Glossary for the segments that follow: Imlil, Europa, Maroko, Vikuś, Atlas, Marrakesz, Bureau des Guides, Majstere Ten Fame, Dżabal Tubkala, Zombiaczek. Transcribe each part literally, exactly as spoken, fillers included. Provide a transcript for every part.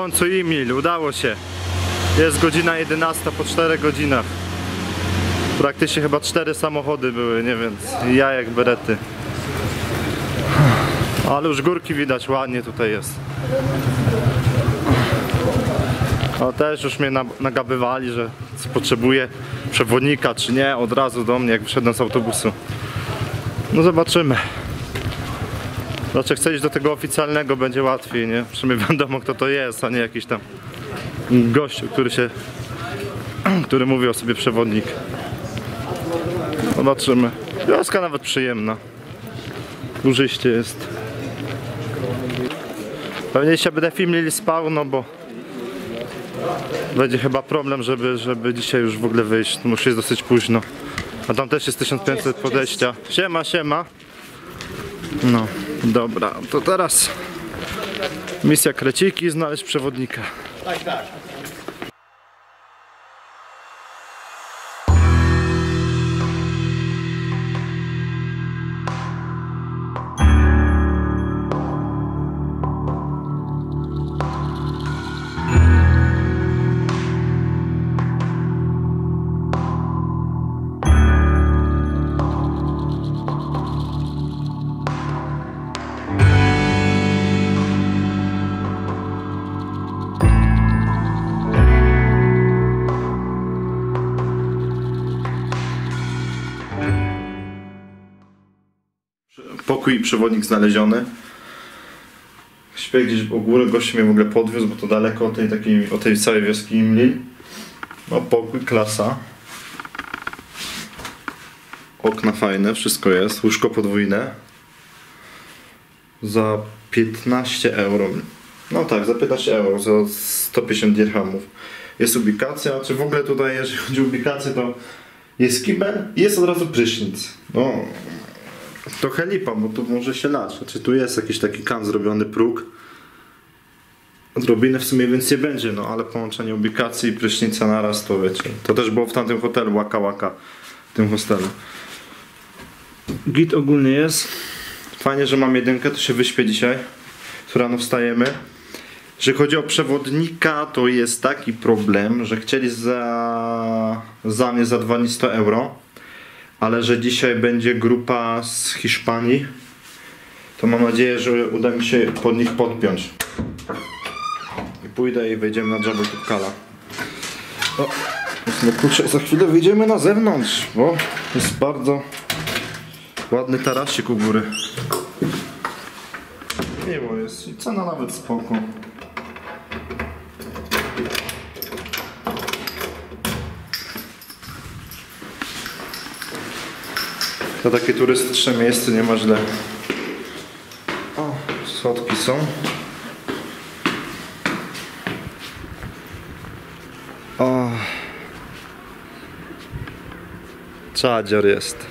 końcu Imlil, udało się. Jest godzina jedenasta po czterech godzinach. Praktycznie chyba cztery samochody były, nie wiem, ja jak berety. Ale już górki widać, ładnie tutaj jest. A też już mnie nagabywali, że potrzebuję przewodnika czy nie, od razu do mnie, jak wyszedłem z autobusu. No zobaczymy. Znaczy chcę iść do tego oficjalnego, będzie łatwiej, nie? Przynajmniej wiadomo, kto to jest, a nie jakiś tam gościu, który się... który mówi o sobie przewodnik. Zobaczymy. Wioska nawet przyjemna. Dużyście jest. Pewnie się będę w Imlil spał, no bo będzie chyba problem, żeby, żeby dzisiaj już w ogóle wyjść. Musi jest dosyć późno. A tam też jest tysiąc pięćset podejścia. Siema, siema. No, dobra, to teraz misja kreciki, znaleźć przewodnika. Tak, tak. Pokój i przewodnik znaleziony. Śpię gdzieś po górę, gości mnie w ogóle podwiózł, bo to daleko od tej, takiej, od tej całej wioski Imlil. No pokój, klasa. Okna fajne, wszystko jest, łóżko podwójne. Za piętnaście euro. No tak, za piętnaście euro, za sto pięćdziesiąt dirhamów. Jest ubikacja, czy w ogóle tutaj jeżeli chodzi o ubikację, to jest kibel i jest od razu prysznic. No. To helipa, bo tu może się lać. Znaczy tu jest jakiś taki kan zrobiony, próg. Odrobinę w sumie więc nie będzie, no ale połączenie ubikacji i prysznica naraz, to wiecie. To też było w tamtym hotelu, łaka łaka, w tym hostelu. Git ogólnie jest. Fajnie, że mam jedynkę, to się wyśpię dzisiaj. Tu rano wstajemy. Jeżeli chodzi o przewodnika, to jest taki problem, że chcieli za, za mnie za dwa dni sto euro. Ale że dzisiaj będzie grupa z Hiszpanii, to mam nadzieję, że uda mi się pod nich podpiąć. I pójdę i wejdziemy na Dżabal Tubkala. O, no kurczę, za chwilę wyjdziemy na zewnątrz, bo jest bardzo ładny tarasik u góry. Miło jest i cena nawet spoko. To takie turystyczne miejsce, nie ma źle. O, słodki są. O, czadzior jest.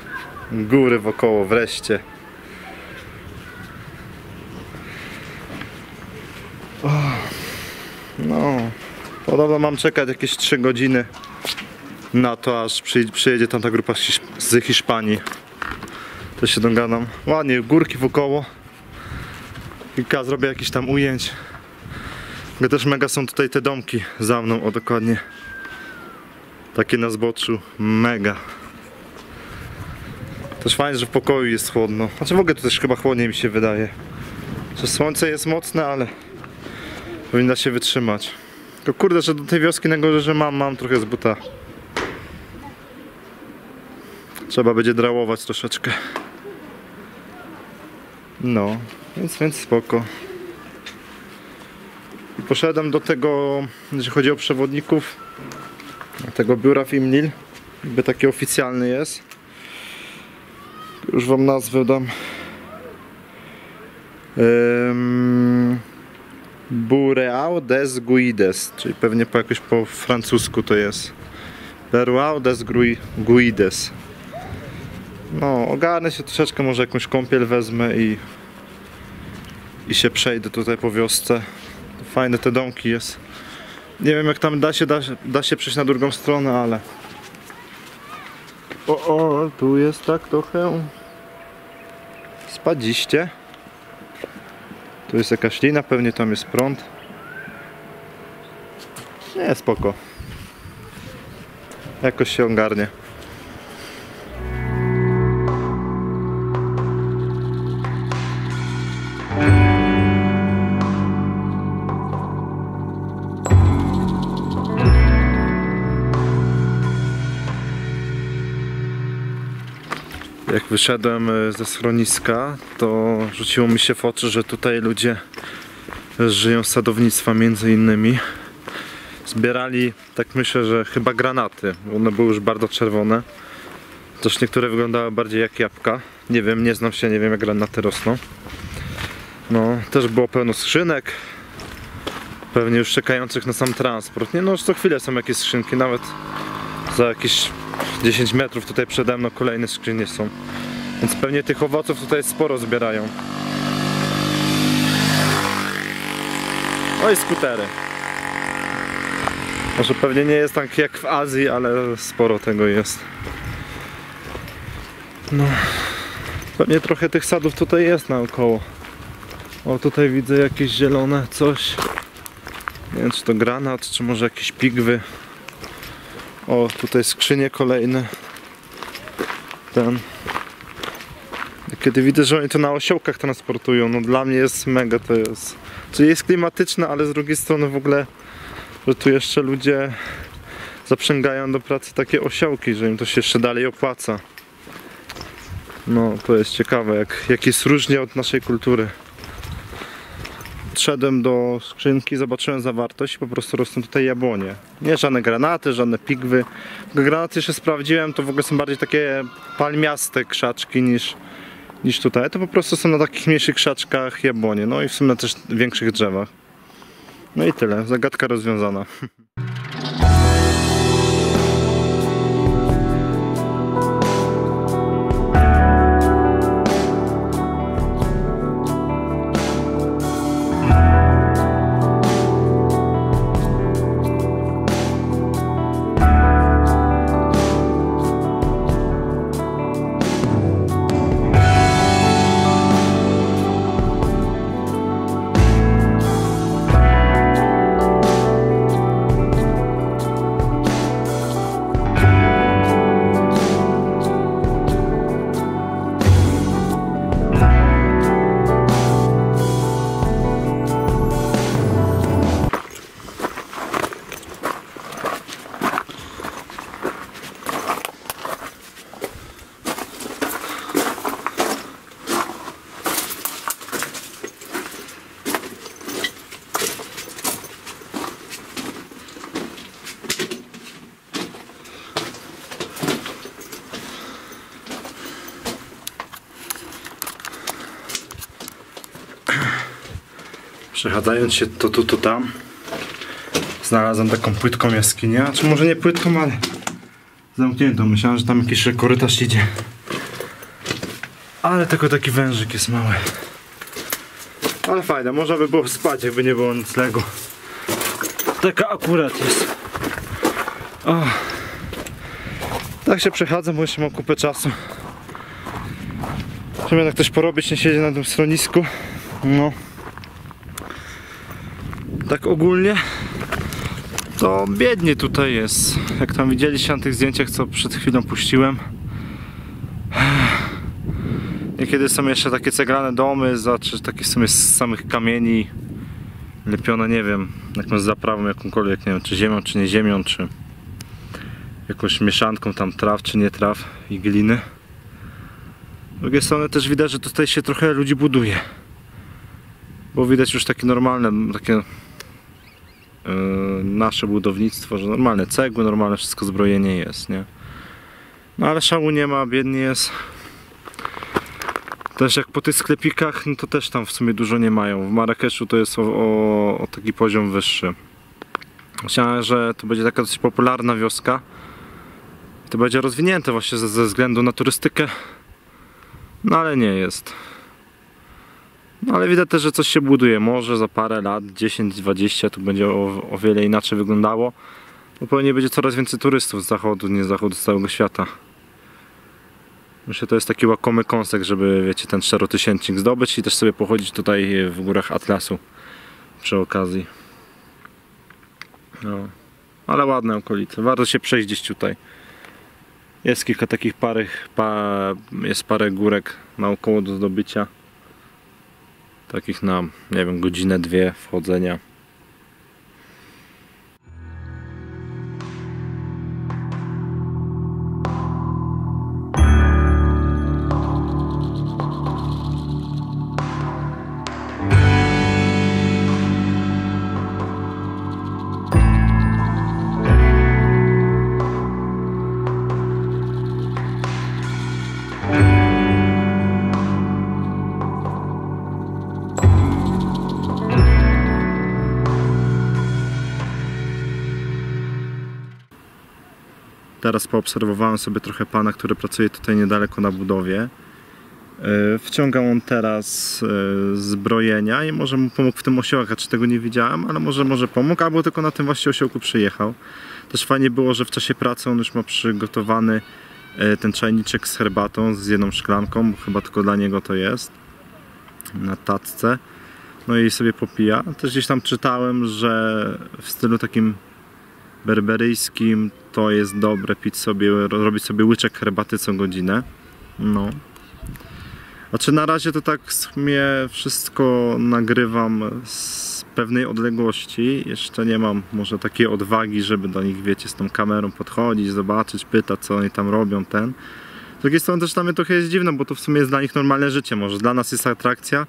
Góry wokoło, wreszcie. O, no, podobno mam czekać jakieś trzy godziny na to, aż przyjedzie tam ta grupa z Hiszpanii. To się dogadam. Ładnie, górki wokoło. Kilka zrobię jakichś tam ujęć. Bo też mega są tutaj te domki za mną, o dokładnie. Takie na zboczu, mega. Też fajnie, że w pokoju jest chłodno. Znaczy w ogóle to też chyba chłodniej mi się wydaje. Że słońce jest mocne, ale powinna się wytrzymać. To kurde, że do tej wioski na górze, że mam, mam trochę z buta. Trzeba będzie drałować troszeczkę. No, więc, więc spoko. I poszedłem do tego, jeżeli chodzi o przewodników, tego biura w Imlil, jakby taki oficjalny jest. Już wam nazwę dam. Um, Bureau des Guides, czyli pewnie po jakoś po francusku to jest. Bureau des Guides. No, ogarnę się troszeczkę, może jakąś kąpiel wezmę i, i się przejdę tutaj po wiosce. Fajne te domki jest. Nie wiem jak tam da się, da, da się przejść na drugą stronę, ale... O, o, tu jest tak trochę... Spadziście. Tu jest jakaś lina, pewnie tam jest prąd. Nie, spoko. Jakoś się ogarnie. Jak wyszedłem ze schroniska, to rzuciło mi się w oczy, że tutaj ludzie żyją z sadownictwa, między innymi. Zbierali, tak myślę, że chyba granaty. One były już bardzo czerwone. Też niektóre wyglądały bardziej jak jabłka. Nie wiem, nie znam się, nie wiem jak granaty rosną. No, też było pełno skrzynek. Pewnie już czekających na sam transport. Nie no, co chwilę są jakieś skrzynki, nawet za jakieś dziesięć metrów tutaj przede mną kolejne skrzynie są. Więc pewnie tych owoców tutaj sporo zbierają. No i skutery. Może pewnie nie jest tak jak w Azji, ale sporo tego jest. No, pewnie trochę tych sadów tutaj jest naokoło. O, tutaj widzę jakieś zielone coś. Nie wiem, czy to granat, czy może jakieś pigwy. O, tutaj skrzynie kolejne. Ten. Kiedy widzę, że oni to na osiołkach transportują, no dla mnie jest mega to jest. Czyli jest klimatyczne, ale z drugiej strony w ogóle, że tu jeszcze ludzie zaprzęgają do pracy takie osiołki, że im to się jeszcze dalej opłaca. No, to jest ciekawe, jak, jak jest różnie od naszej kultury. Szedłem do skrzynki, zobaczyłem zawartość i po prostu rosną tutaj jabłonie. Nie żadne granaty, żadne pigwy. Granaty jeszcze sprawdziłem, to w ogóle są bardziej takie palmiaste krzaczki niż, niż tutaj. To po prostu są na takich mniejszych krzaczkach jabłonie, no i w sumie na też większych drzewach. No i tyle, zagadka rozwiązana. Przechadzając się to tu, to tam, znalazłem taką płytką jaskinię, a czy może nie płytką, ale zamkniętą. Myślałem, że tam jakiś korytarz idzie, ale tylko taki wężyk jest mały. Ale fajne, można by było spać, jakby nie było noclegu. Taka akurat jest. O. Tak się przechadzam, bo jeszcze mam kupę czasu. Chciałbym jednak coś porobić, nie siedzi na tym schronisku. No. Tak ogólnie to biednie tutaj jest, jak tam widzieliście na tych zdjęciach, co przed chwilą puściłem. Niekiedy są jeszcze takie ceglane domy, znaczy takie w sumie z samych kamieni lepione, nie wiem, jakąś zaprawą jakąkolwiek, nie wiem, czy ziemią, czy nie ziemią, czy jakąś mieszanką tam traw, czy nie traw i gliny. Z drugiej strony też widać, że tutaj się trochę ludzi buduje, bo widać już takie normalne, takie nasze budownictwo, że normalne cegły, normalne wszystko zbrojenie jest, nie? No ale szału nie ma, biednie jest. Też jak po tych sklepikach, no to też tam w sumie dużo nie mają. W Marrakeszu to jest o, o, o taki poziom wyższy. Myślałem, że to będzie taka dosyć popularna wioska. To będzie rozwinięte właśnie ze, ze względu na turystykę. No ale nie jest. No ale widać też, że coś się buduje, może za parę lat, dziesięć dwadzieścia, to będzie o, o wiele inaczej wyglądało. Bo pewnie będzie coraz więcej turystów z zachodu, nie z zachodu, z całego świata. Myślę, że to jest taki łakomy kąsek, żeby, wiecie, ten czterotysięcznik zdobyć i też sobie pochodzić tutaj w górach Atlasu przy okazji. No. ale ładne okolice, warto się przejść gdzieś tutaj. Jest kilka takich parych, pa, jest parę górek naokoło do zdobycia. Takich na, nie wiem, godzinę, dwie wchodzenia. Teraz poobserwowałem sobie trochę pana, który pracuje tutaj niedaleko na budowie. Wciąga on teraz zbrojenia i może mu pomógł w tym osiołach, a czy tego nie widziałem, ale może może pomógł, albo tylko na tym właśnie osiołku przyjechał. Też fajnie było, że w czasie pracy on już ma przygotowany ten czajniczek z herbatą, z jedną szklanką, bo chyba tylko dla niego to jest, na tacce. No i sobie popija. Też gdzieś tam czytałem, że w stylu takim berberyjskim to jest dobre pić sobie, robić sobie łyczek herbaty co godzinę. No. Znaczy na razie to tak mnie wszystko nagrywam z pewnej odległości. Jeszcze nie mam może takiej odwagi, żeby do nich, wiecie, z tą kamerą podchodzić, zobaczyć, pytać, co oni tam robią, ten. Z drugiej strony też dla mnie trochę jest dziwne, bo to w sumie jest dla nich normalne życie. Może dla nas jest atrakcja.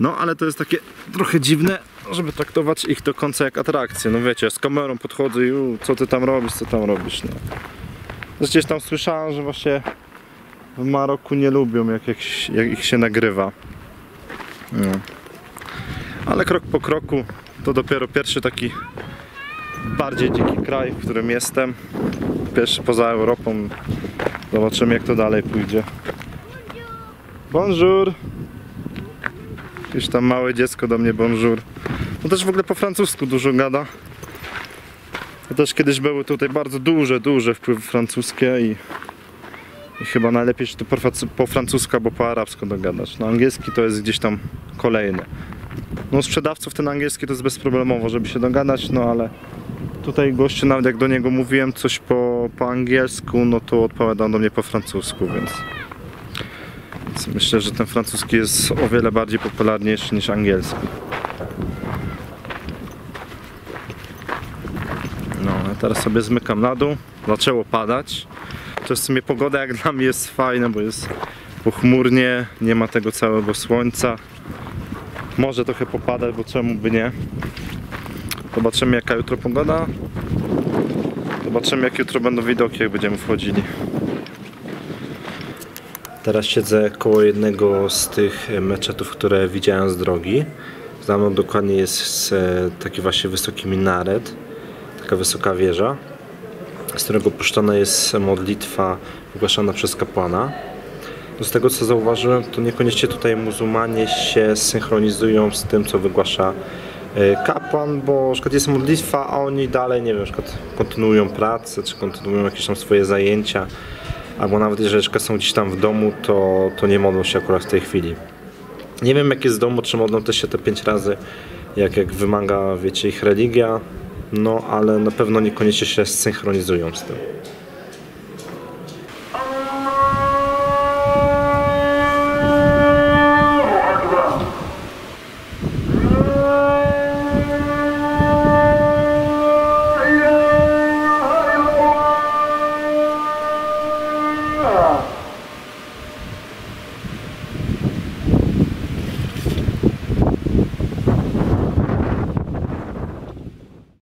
No ale to jest takie trochę dziwne, żeby traktować ich do końca jak atrakcję. No wiecie, z kamerą podchodzę i u, co ty tam robisz, co tam robisz, no. Przecież tam słyszałem, że właśnie w Maroku nie lubią, jak, jak, jak ich się nagrywa. No. Ale krok po kroku, to dopiero pierwszy taki bardziej dziki kraj, w którym jestem. Pierwszy poza Europą. Zobaczymy, jak to dalej pójdzie. Bonjour! Jakieś tam małe dziecko do mnie bonjour. No też w ogóle po francusku dużo gada. To też kiedyś były tutaj bardzo duże, duże wpływy francuskie i, i chyba najlepiej się tu po, po francusku albo po arabsku dogadać. No angielski to jest gdzieś tam kolejny. No sprzedawców ten angielski to jest bezproblemowo, żeby się dogadać, no ale tutaj gościu, nawet jak do niego mówiłem coś po, po angielsku, no to odpowiadał do mnie po francusku, więc... Myślę, że ten francuski jest o wiele bardziej popularniejszy niż angielski. No, a teraz sobie zmykam na dół. Zaczęło padać. To w sumie pogoda jak dla mnie jest fajna, bo jest pochmurnie, nie ma tego całego słońca. Może trochę popadać, bo czemu by nie. Zobaczymy, jaka jutro pogoda. Zobaczymy, jak jutro będą widoki, jak będziemy wchodzili. Teraz siedzę koło jednego z tych meczetów, które widziałem z drogi. Za mną dokładnie jest taki właśnie wysoki minaret, taka wysoka wieża, z którego puszczana jest modlitwa wygłaszana przez kapłana. Z tego, co zauważyłem, to niekoniecznie tutaj muzułmanie się synchronizują z tym, co wygłasza kapłan, bo na przykład jest modlitwa, a oni dalej, nie wiem, na przykład kontynuują pracę, czy kontynuują jakieś tam swoje zajęcia. Albo nawet jeżeli są gdzieś tam w domu, to, to nie modlą się akurat w tej chwili. Nie wiem, jak jest w domu, czy modlą też się te pięć razy, jak, jak wymaga, wiecie, ich religia. No, ale na pewno niekoniecznie się synchronizują z tym.